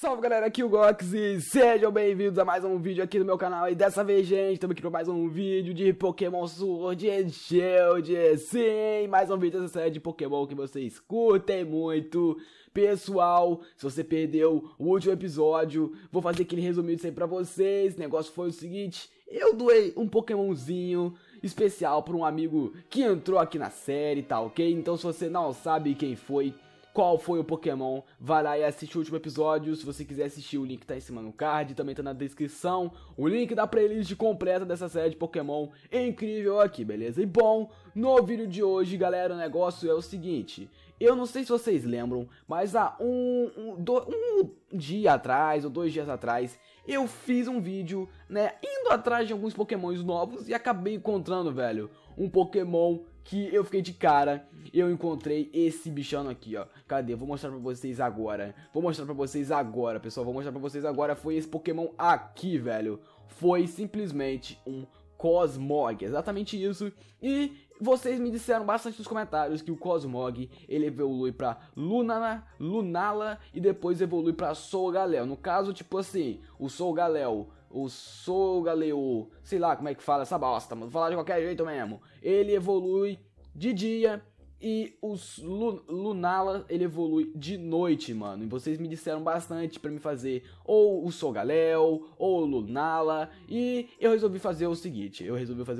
Salve galera, aqui o Gox e sejam bem-vindos a mais um vídeo aqui no meu canal. E dessa vez, gente, estamos aqui para mais um vídeo de Pokémon Sword e Shield. Sim, mais um vídeo dessa série de Pokémon que vocês curtem muito. Pessoal, se você perdeu o último episódio, vou fazer aquele resumido sempre pra vocês. O negócio foi o seguinte: eu doei um Pokémonzinho especial para um amigo que entrou aqui na série, tá ok? Então se você não sabe quem foi, qual foi o Pokémon, vai lá e assiste o último episódio. Se você quiser assistir, o link tá em cima no card, também tá na descrição o link da playlist completa dessa série de Pokémon incrível aqui, beleza? E bom, no vídeo de hoje, galera, o negócio é o seguinte: eu não sei se vocês lembram, mas há um dia atrás, ou 2 dias atrás, eu fiz um vídeo, né, indo atrás de alguns Pokémons novos e acabei encontrando, velho, um Pokémon que eu fiquei de cara. Eu encontrei esse bichano aqui, ó. Cadê? Vou mostrar pra vocês agora. Vou mostrar pra vocês agora, pessoal. Vou mostrar pra vocês agora. Foi esse Pokémon aqui, velho. Foi simplesmente um Cosmog, exatamente isso. E vocês me disseram bastante nos comentários que o Cosmog, ele evolui pra Lunala e depois evolui pra Solgaleo. No caso, tipo assim, o Solgaleo, sei lá como é que fala essa bosta, mas vou falar de qualquer jeito mesmo. Ele evolui de dia e o Lunala, ele evolui de noite, mano. E vocês me disseram bastante pra me fazer ou o Solgaleo ou o Lunala. E eu resolvi fazer o seguinte, vai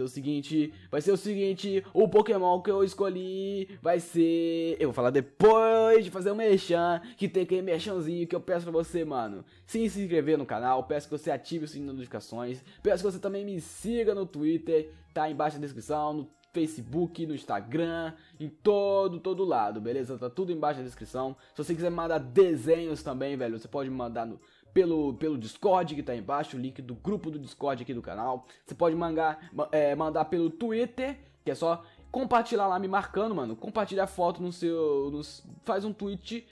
ser o seguinte: o Pokémon que eu escolhi vai ser... eu vou falar depois de fazer o merchan, que tem aquele merchanzinho que eu peço pra você, mano, se inscrever no canal. Peço que você ative o sininho de notificações. Peço que você também me siga no Twitter, tá embaixo na descrição, no Facebook, no Instagram, em todo lado, beleza? Tá tudo embaixo na descrição. Se você quiser mandar desenhos também, velho, você pode mandar pelo Discord, que tá aí embaixo, o link do grupo do Discord aqui do canal. Você pode mandar pelo Twitter, que é só compartilhar lá me marcando, mano. Compartilha a foto no seu... faz um tweet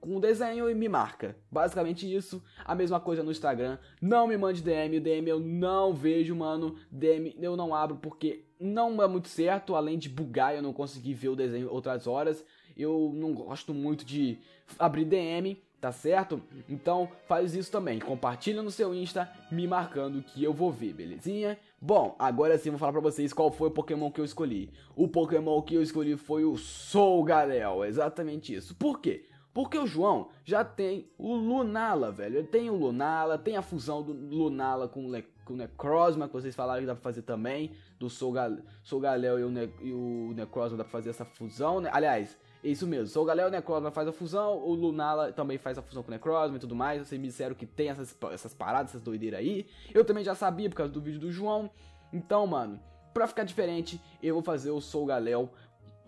com um desenho e me marca. Basicamente isso. A mesma coisa no Instagram. Não me mande DM. O DM eu não vejo, mano. DM eu não abro porque não é muito certo. Além de bugar, eu não consegui ver o desenho outras horas. Eu não gosto muito de abrir DM, tá certo? Então faz isso também. Compartilha no seu Insta me marcando que eu vou ver, belezinha? Bom, agora sim vou falar pra vocês qual foi o Pokémon que eu escolhi. O Pokémon que eu escolhi foi o Solgaleo, exatamente isso. Por quê? Porque o João já tem o Lunala, velho. Ele tem o Lunala, tem a fusão do Lunala com o Necrozma, que vocês falaram que dá pra fazer também. Do Solgaleo e o Necrozma dá pra fazer essa fusão, né? Aliás, é isso mesmo, Solgaleo e Necrozma faz a fusão, o Lunala também faz a fusão com o Necrozma e tudo mais. Vocês me disseram que tem essas paradas, essas doideiras aí. Eu também já sabia por causa do vídeo do João. Então, mano, pra ficar diferente, eu vou fazer o Solgaleo.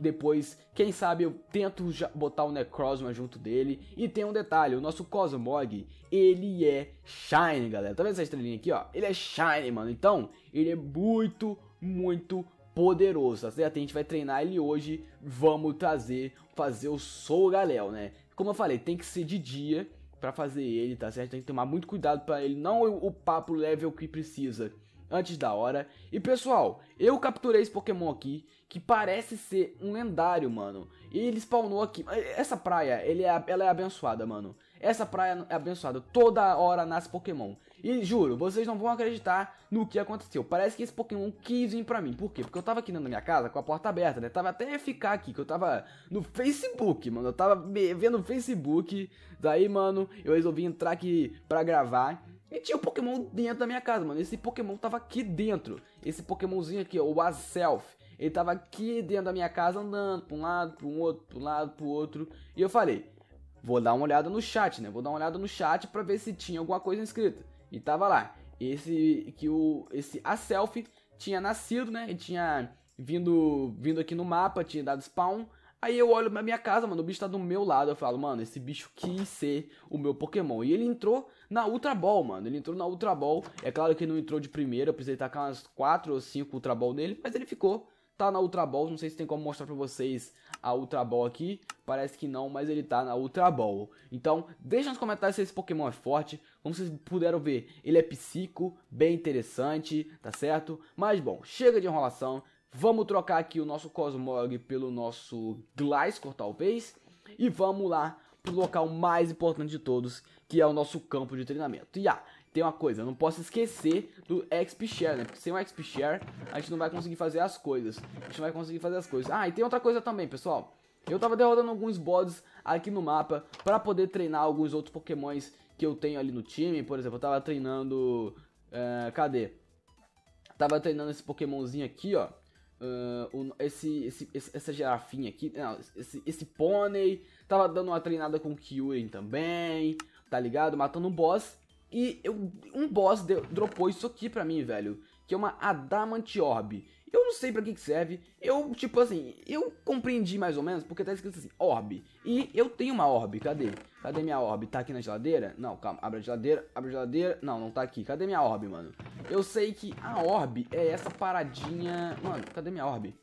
Depois, quem sabe, eu tento já botar o Necrozma junto dele. E tem um detalhe: o nosso Cosmog, ele é Shiny, galera. Tá vendo essa estrelinha aqui, ó? Ele é Shiny, mano. Então, ele é muito poderoso, tá certo? A gente vai treinar ele hoje. Vamos fazer o Solgaleo, né? Como eu falei, tem que ser de dia pra fazer ele, tá certo? Tem que tomar muito cuidado pra ele não upar pro level que precisa antes da hora. E pessoal, eu capturei esse Pokémon aqui, que parece ser um lendário, mano. E ele spawnou aqui. Essa praia, ela é abençoada, mano. Essa praia é abençoada. Toda hora nasce Pokémon. E juro, vocês não vão acreditar no que aconteceu. Parece que esse Pokémon quis vir pra mim. Por quê? Porque eu tava aqui dentro da minha casa com a porta aberta, né? Tava até ficar aqui, que eu tava no Facebook, mano. Eu tava vendo o Facebook. Daí, mano, eu resolvi entrar aqui pra gravar. E tinha um Pokémon dentro da minha casa, mano. Esse Pokémon tava aqui dentro. Esse Pokémonzinho aqui, ó, o Azelf. Ele tava aqui dentro da minha casa andando pra um lado, pro outro, pra um lado, pro outro. E eu falei, vou dar uma olhada no chat, né? Vou dar uma olhada no chat pra ver se tinha alguma coisa escrita. E tava lá. Esse Azelf tinha nascido, né? Ele tinha vindo aqui no mapa, tinha dado spawn. Aí eu olho pra minha casa, mano, o bicho tá do meu lado. Eu falo, mano, esse bicho quis ser o meu Pokémon. E ele entrou na Ultra Ball, mano. Ele entrou na Ultra Ball. É claro que ele não entrou de primeira. Eu precisei tacar umas 4 ou 5 Ultra Ball nele. Mas ele ficou. Tá na Ultra Ball. Não sei se tem como mostrar pra vocês a Ultra Ball aqui. Parece que não, mas ele tá na Ultra Ball. Então, deixa nos comentários se esse Pokémon é forte. Como vocês puderam ver, ele é psico. Bem interessante, tá certo? Mas, bom, chega de enrolação. Vamos trocar aqui o nosso Cosmog pelo nosso Gliscor, talvez. E vamos lá pro local mais importante de todos, que é o nosso campo de treinamento. E tem uma coisa, eu não posso esquecer do XP Share, né? Porque sem o XP Share, a gente não vai conseguir fazer as coisas. A gente não vai conseguir fazer as coisas. Ah, e tem outra coisa também, pessoal. Eu tava derrotando alguns bots aqui no mapa pra poder treinar alguns outros pokémons que eu tenho ali no time. Por exemplo, eu tava treinando... Tava treinando esse pokémonzinho aqui, ó. Essa girafinha aqui, não, esse pônei. Tava dando uma treinada com o Kyurem também, tá ligado? Matando um boss. E um boss dropou isso aqui pra mim, velho, que é uma Adamantiorb. Eu não sei pra que serve. Eu, tipo assim, eu compreendi mais ou menos, porque tá escrito assim, orb. E eu tenho uma orb, cadê? Cadê minha orb? Tá aqui na geladeira? Não, calma, abre a geladeira, não tá aqui. Cadê minha orb, mano? Eu sei que a orb é essa paradinha... Mano, cadê minha orb?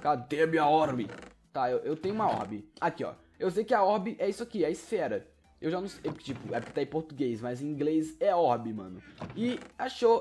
Cadê minha orb? Tá, eu tenho uma orb. Aqui, ó. Eu sei que a orb é isso aqui, é a esfera. Eu já não sei, tipo, é porque tá em português, mas em inglês é orb, mano. E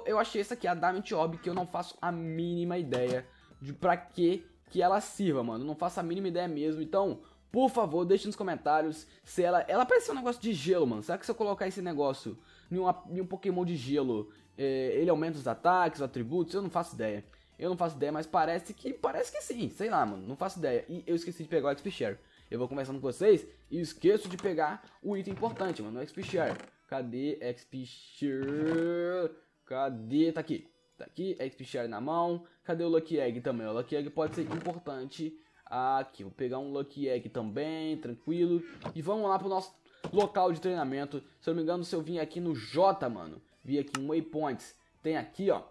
eu achei essa aqui, a Adamantiorb, que eu não faço a mínima ideia de pra que ela sirva, mano. Eu não faço a mínima ideia mesmo, então, por favor, deixe nos comentários se ela... Ela parece um negócio de gelo, mano. Será que se eu colocar esse negócio em um Pokémon de gelo, ele aumenta os ataques, os atributos? Eu não faço ideia. Eu não faço ideia, mas parece que sim. Sei lá, mano, não faço ideia. E eu esqueci de pegar o XP Share. Eu vou conversando com vocês e esqueço de pegar o item importante, mano, o XP Share. Cadê XP Share? Cadê? Tá aqui. Tá aqui, XP Share na mão. Cadê o Lucky Egg também? O Lucky Egg pode ser importante. Aqui, vou pegar um Lucky Egg também, tranquilo. E vamos lá pro nosso local de treinamento. Se eu não me engano, se eu vim aqui no J, mano, vim aqui em Waypoints. Tem aqui, ó,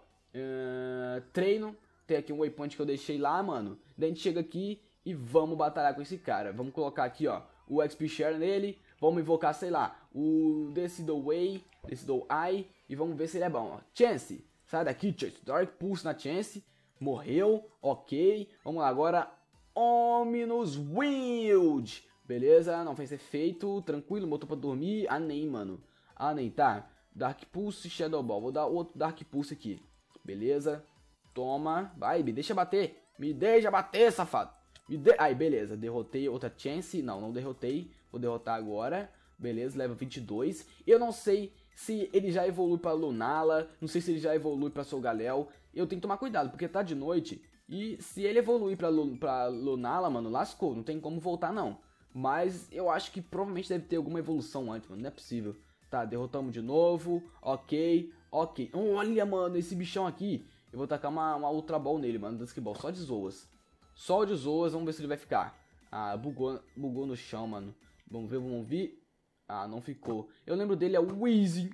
treino. Tem aqui um Waypoint que eu deixei lá, mano. Daí a gente chega aqui e vamos batalhar com esse cara. Vamos colocar aqui, ó, o XP Share nele. Vamos invocar, sei lá, o Decidueye. E vamos ver se ele é bom, ó. Chance, sai daqui, Chance. Dark Pulse na Chance. Morreu, ok. Vamos lá agora. Ominous Wield. Beleza, não fez efeito. Tranquilo, botou pra dormir. Ah, nem, mano. Ah, nem, tá. Dark Pulse, Shadow Ball. Vou dar outro Dark Pulse aqui. Beleza. Toma. Vai, me deixa bater. Me deixa bater, safado. Aí, beleza, derrotei outra Chance. Não, não derrotei, vou derrotar agora. Beleza, level 22. Eu não sei se ele já evolui pra Lunala, não sei se ele já evolui pra Solgaleo. Eu tenho que tomar cuidado, porque tá de noite. E se ele evoluir pra Lunala, mano, lascou, não tem como voltar não. Mas eu acho que provavelmente deve ter alguma evolução antes, mano, não é possível. Tá, derrotamos de novo, ok. Olha, mano, esse bichão aqui. Eu vou tacar uma Ultra Ball nele, mano, Dusk Ball, só de zoas. Sol de zoas, vamos ver se ele vai ficar. Ah, bugou no chão, mano. Vamos ver. Ah, não ficou. Eu lembro dele, é o Weezing.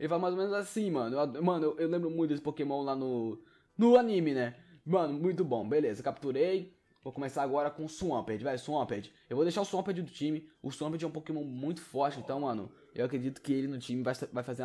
Ele vai mais ou menos assim, mano. Mano, eu lembro muito desse Pokémon lá no anime, né? Mano, muito bom. Beleza, capturei. Vou começar agora com o Swampert. Vai, Swampert. Eu vou deixar o Swampert do time. O Swampert é um Pokémon muito forte, então, mano, eu acredito que ele no time vai fazer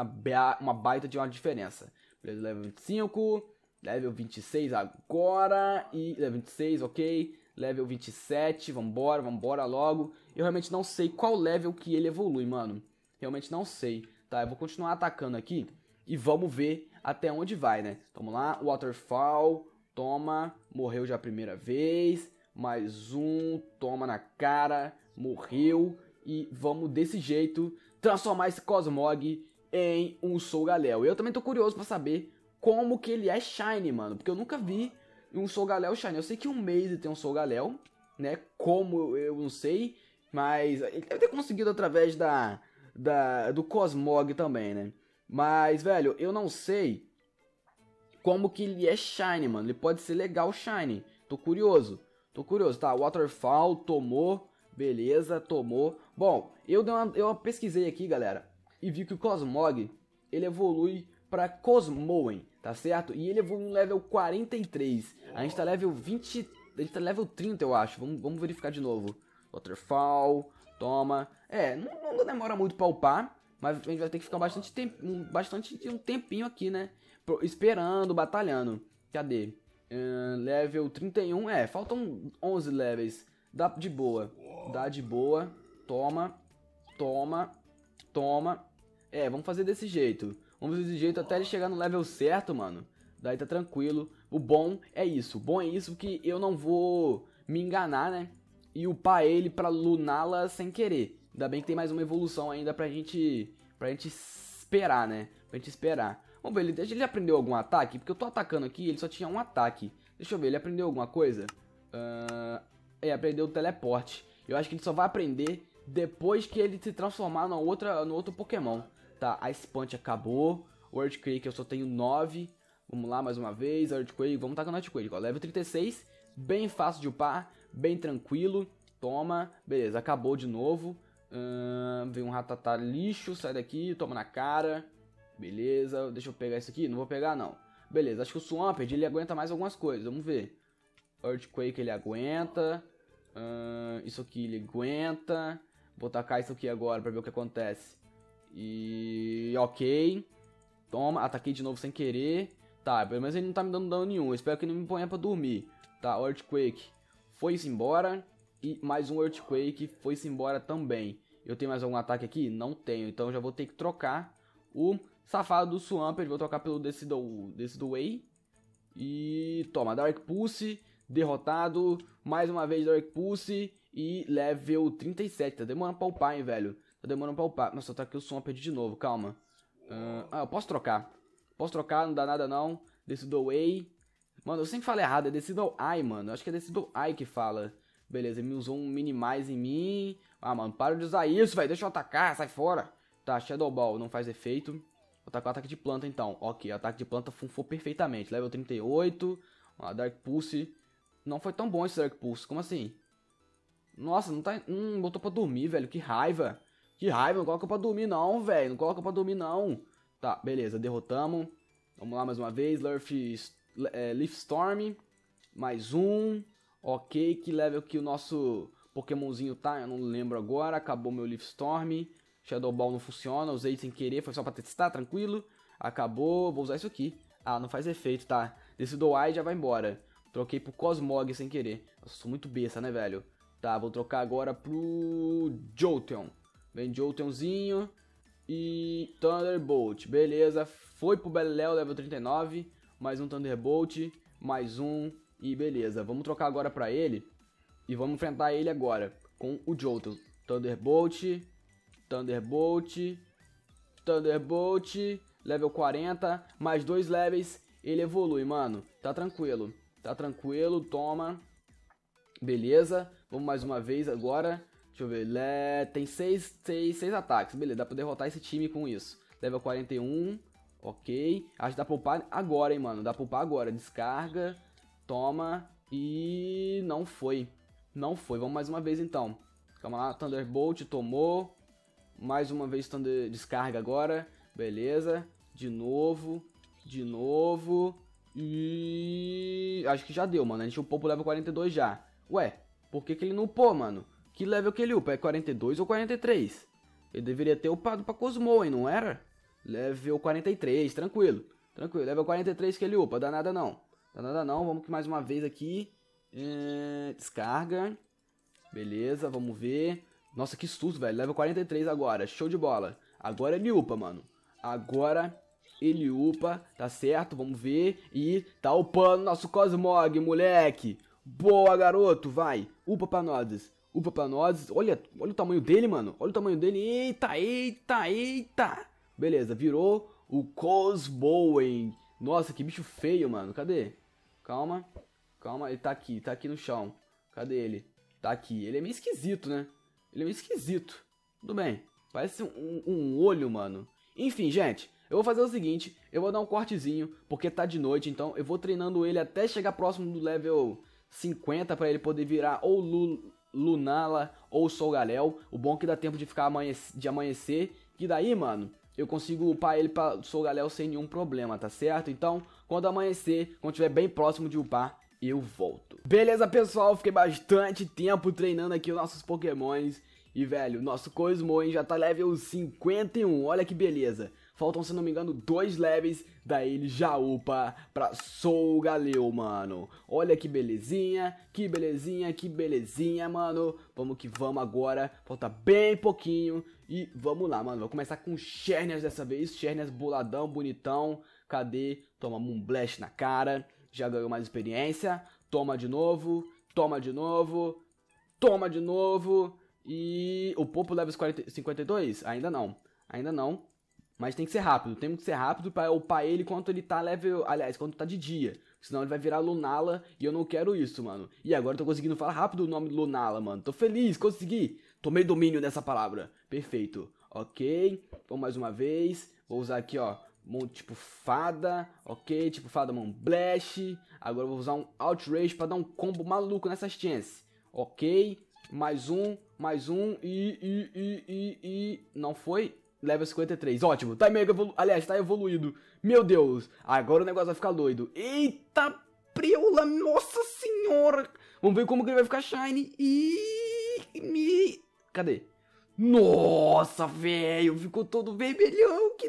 uma baita de uma diferença. Beleza, level 25... Level 26 agora, e level 26, ok, level 27, vambora logo. Eu realmente não sei qual level que ele evolui, mano, realmente não sei. Tá, eu vou continuar atacando aqui e vamos ver até onde vai, né. Vamos lá, Waterfall, toma, morreu já a primeira vez, mais um, toma na cara, morreu. E vamos desse jeito transformar esse Cosmog em um Solgaleo. Eu também tô curioso pra saber como que ele é Shiny, mano, porque eu nunca vi um Solgaleo Shiny. Eu sei que um Maze tem um Solgaleo, né, como eu não sei, mas ele deve ter conseguido através do Cosmog também, né. Mas, velho, eu não sei como que ele é Shiny, mano, ele pode ser legal Shiny, tô curioso, tá, Waterfall, tomou, beleza, tomou. Bom, eu pesquisei aqui, galera, e vi que o Cosmog, ele evolui pra Cosmoen, tá certo? E ele evolui no level 43. A gente tá level 20... A gente tá level 30, eu acho. Vamos verificar de novo. Waterfall, toma. É, não demora muito pra upar, mas a gente vai ter que ficar um tempinho aqui, né? Esperando, batalhando. Cadê? Level 31. É, faltam 11 levels. Dá de boa. Toma. É, vamos fazer desse jeito. Vamos desse jeito até ele chegar no level certo, mano. Daí tá tranquilo. O bom é isso. O bom é isso, que eu não vou me enganar, né? e upar ele pra Lunala sem querer. Ainda bem que tem mais uma evolução ainda pra gente esperar, né? Pra gente esperar. Vamos ver, ele aprendeu algum ataque? Porque eu tô atacando aqui, ele só tinha um ataque. Deixa eu ver, ele aprendeu alguma coisa? Ele aprendeu o teleporte. Eu acho que ele só vai aprender depois que ele se transformar no outro Pokémon. Tá, Ice Punch acabou. O Earthquake eu só tenho 9. Vamos lá, mais uma vez. Earthquake, vamos tacar no Earthquake, ó. Level 36, bem fácil de upar, bem tranquilo. Toma, beleza, acabou de novo. Vem um ratatá lixo, sai daqui, toma na cara. Beleza, deixa eu pegar isso aqui. Não vou pegar, não. Beleza, acho que o Swampert, ele aguenta mais algumas coisas, vamos ver. Earthquake ele aguenta. Isso aqui ele aguenta. Vou tacar isso aqui agora pra ver o que acontece. E... ok. Toma, ataquei de novo sem querer. Tá, pelo menos ele não tá me dando dano nenhum. Eu espero que ele não me ponha pra dormir. Tá, Earthquake foi-se embora. E mais um Earthquake foi-se embora também. Eu tenho mais algum ataque aqui? Não tenho, então eu já vou ter que trocar o safado do Swampert. Vou trocar pelo Decidueye. E toma, Dark Pulse, derrotado. Mais uma vez Dark Pulse e level 37. Tá demorando pra upar, hein, velho. Tá demorando pra upar. Nossa, eu ataquei o Swampert de novo, calma. Eu posso trocar. Posso trocar, não dá nada não. Decidueye. Mano, eu sempre falo errado, é Decidueye, mano. Eu acho que é Decidueye que fala. Beleza, ele me usou um minimize em mim. Ah, mano, para de usar isso, velho. Deixa eu atacar, sai fora. Tá, Shadow Ball não faz efeito. Vou atacar o ataque de planta então. Ok, o ataque de planta funfou perfeitamente. Level 38. Ah, Dark Pulse. Não foi tão bom esse Dark Pulse, como assim? Nossa, não tá... botou pra dormir, velho, que raiva. Que raiva, não coloca pra dormir não, velho. Não coloca pra dormir não. Tá, beleza, derrotamos. Vamos lá mais uma vez, Leaf Storm. Mais um. Ok, que level que o nosso Pokémonzinho tá, eu não lembro agora. Acabou meu Leaf Storm. Shadow Ball não funciona, usei sem querer, foi só pra testar, tranquilo. Acabou, vou usar isso aqui. Ah, não faz efeito, tá. Decidueye já vai embora. Troquei pro Cosmog sem querer. Nossa, sou muito besta, né, velho? Tá, vou trocar agora pro Jolteon. Vem Jolteonzinho e Thunderbolt, beleza, foi pro Beleléu, level 39, mais um Thunderbolt, mais um e beleza. Vamos trocar agora pra ele e vamos enfrentar ele agora com o Jolteon. Thunderbolt, Thunderbolt, Thunderbolt, level 40, mais 2 levels, ele evolui, mano, tá tranquilo, toma, beleza, vamos mais uma vez agora. Deixa eu ver, tem 6 ataques, beleza, dá pra derrotar esse time com isso. Level 41, ok, acho que dá pra upar agora, hein, mano, dá pra upar agora. Descarga, toma e não foi, não foi, vamos mais uma vez então. Calma lá, Thunderbolt, tomou, mais uma vez descarga agora, beleza, de novo e acho que já deu, mano, a gente upou pro level 42 já. Ué, por que que ele não upou, mano? Que level que ele upa? É 42 ou 43? Ele deveria ter upado pra Cosmoen, não era? Level 43, tranquilo. Tranquilo, level 43 que ele upa, dá nada não. Dá nada não, vamos que mais uma vez aqui. Descarga. Beleza, vamos ver. Nossa, que susto, velho. Level 43 agora, show de bola. Agora ele upa, mano. Agora ele upa, tá certo, vamos ver. E tá upando nosso Cosmog, moleque. Boa, garoto, vai. Upa pra nós. Upa pra nós, olha o tamanho dele, mano. Olha o tamanho dele, eita, eita, eita. Beleza, virou o Cosmoen. Nossa, que bicho feio, mano, cadê? Calma, calma, ele tá aqui no chão. Cadê ele? Tá aqui, ele é meio esquisito, né? Ele é meio esquisito, tudo bem. Parece um olho, mano. Enfim, gente, eu vou fazer o seguinte. Eu vou dar um cortezinho, porque tá de noite. Então eu vou treinando ele até chegar próximo do level 50, pra ele poder virar ou Lunala ou Solgaleo. O bom é que dá tempo de ficar amanhecer, que daí, mano, eu consigo upar ele pra Solgaleo sem nenhum problema, tá certo? Então, quando amanhecer, quando estiver bem próximo de upar, eu volto. Beleza, pessoal? Fiquei bastante tempo treinando aqui os nossos pokémons. E, velho, nosso Cosmoen já tá level 51, olha que beleza. Faltam, se não me engano, 2 levels, daí ele já upa pra Solgaleo, mano. Olha que belezinha, que belezinha, que belezinha, mano. Vamos que vamos agora, falta bem pouquinho e vamos lá, mano. Vou começar com Xerneas dessa vez, Xerneas boladão, bonitão. Cadê? Toma Moonblast na cara, já ganhou mais experiência. Toma de novo, Toma de novo. E o Popo leva os 52? Ainda não. Ainda não. Mas tem que ser rápido. Tem que ser rápido pra upar ele quando ele tá level... Aliás, quando tá de dia. Senão ele vai virar Lunala e eu não quero isso, mano. E agora eu tô conseguindo falar rápido o nome do Lunala, mano. Tô feliz, consegui. Tomei domínio dessa palavra. Perfeito. Ok. Vamos mais uma vez. Vou usar aqui, ó. Tipo fada. Ok. Tipo fada, mano. Blast. Agora eu vou usar um Outrage pra dar um combo maluco nessas chances. Ok. Mais um. Mais um. Não foi... Level 53, ótimo, tá mega evoluído, aliás, tá evoluído, meu Deus, agora o negócio vai ficar doido, eita preula, nossa senhora, vamos ver como que ele vai ficar shiny, cadê, nossa velho, ficou todo vermelhão, que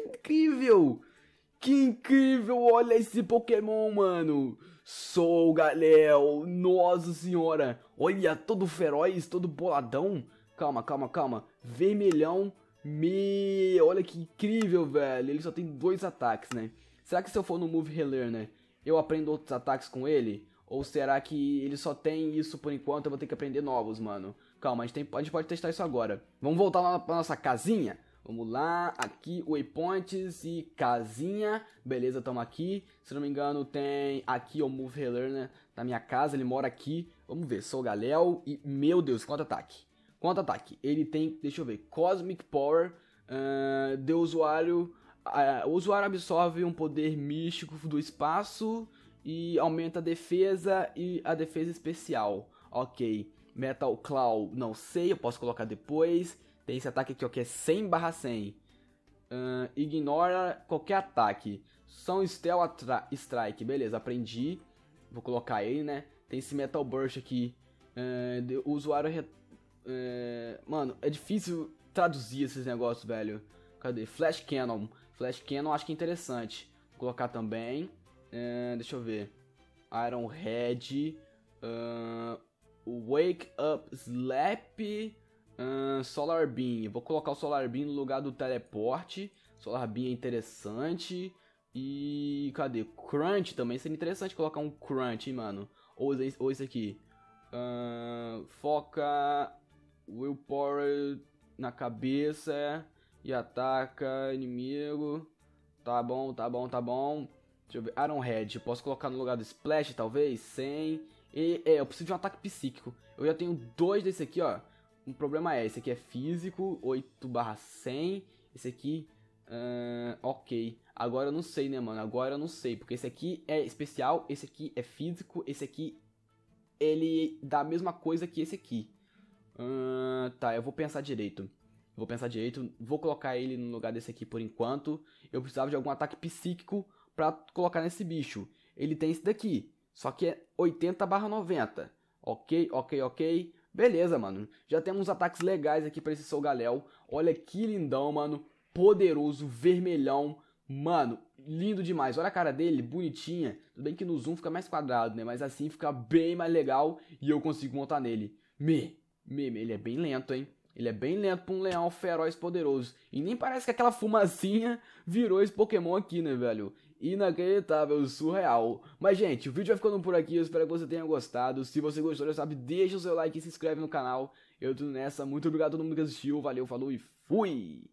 incrível, olha esse Pokémon, mano, Solgaleo, nossa senhora, olha, todo feroz, todo boladão, calma, calma, calma, vermelhão, meu, olha que incrível, velho. Ele só tem 2 ataques, né? Será que se eu for no Move Relearn, né? Eu aprendo outros ataques com ele? Ou será que ele só tem isso por enquanto? Eu vou ter que aprender novos, mano. Calma, a gente pode testar isso agora. Vamos voltar lá pra nossa casinha? Vamos lá, aqui, Waypoints e casinha. Beleza, tamo aqui. Se não me engano, tem aqui o Move Relearn, né? Na minha casa, ele mora aqui. Vamos ver, sou o Galel e... Meu Deus, quanto ataque. Quanto ataque? Ele tem, deixa eu ver, Cosmic Power, de usuário, o usuário absorve um poder místico do espaço e aumenta a defesa e a defesa especial. Ok, Metal Claw, não sei, eu posso colocar depois. Tem esse ataque aqui, ó, que é 100/100. Ignora qualquer ataque. São Steel Strike, beleza, aprendi. Vou colocar ele, né? Tem esse Metal Burst aqui, o usuário... mano, é difícil traduzir esses negócios, velho. Cadê? Flash Cannon. Flash Cannon acho que é interessante. Vou colocar também. Deixa eu ver. Iron Head. Wake Up Slap. Solar Beam. Vou colocar o Solar Beam no lugar do teleporte. Solar Beam é interessante. E cadê? Crunch também. Seria interessante colocar um Crunch, hein, mano. Ou esse aqui. Foca Willpower na cabeça e ataca inimigo. Tá bom, tá bom, tá bom. Deixa eu ver, Iron Head, posso colocar no lugar do Splash, talvez? 100. Eu preciso de um ataque psíquico. Eu já tenho 2 desse aqui, ó. O problema é, esse aqui é físico, 8/100. Esse aqui, ok. Agora eu não sei, né, mano? Agora eu não sei, porque esse aqui é especial, esse aqui é físico, esse aqui... Ele dá a mesma coisa que esse aqui. Tá, eu vou pensar direito. Vou pensar direito. Vou colocar ele no lugar desse aqui por enquanto. Eu precisava de algum ataque psíquico pra colocar nesse bicho. Ele tem esse daqui. Só que é 80/90. Ok, ok, ok. Beleza, mano. Já temos uns ataques legais aqui pra esse Solgaleo. Olha que lindão, mano. Poderoso, vermelhão. Mano, lindo demais, olha a cara dele, bonitinha. Tudo bem que no zoom fica mais quadrado, né? Mas assim fica bem mais legal e eu consigo montar nele. Ele é bem lento, hein? Ele é bem lento pra um leão feroz poderoso. E nem parece que aquela fumacinha virou esse Pokémon aqui, né, velho? Inacreditável, surreal. Mas, gente, o vídeo vai ficando por aqui. Eu espero que você tenha gostado. Se você gostou, já sabe, deixa o seu like e se inscreve no canal. Eu tô nessa. Muito obrigado a todo mundo que assistiu. Valeu, falou e fui!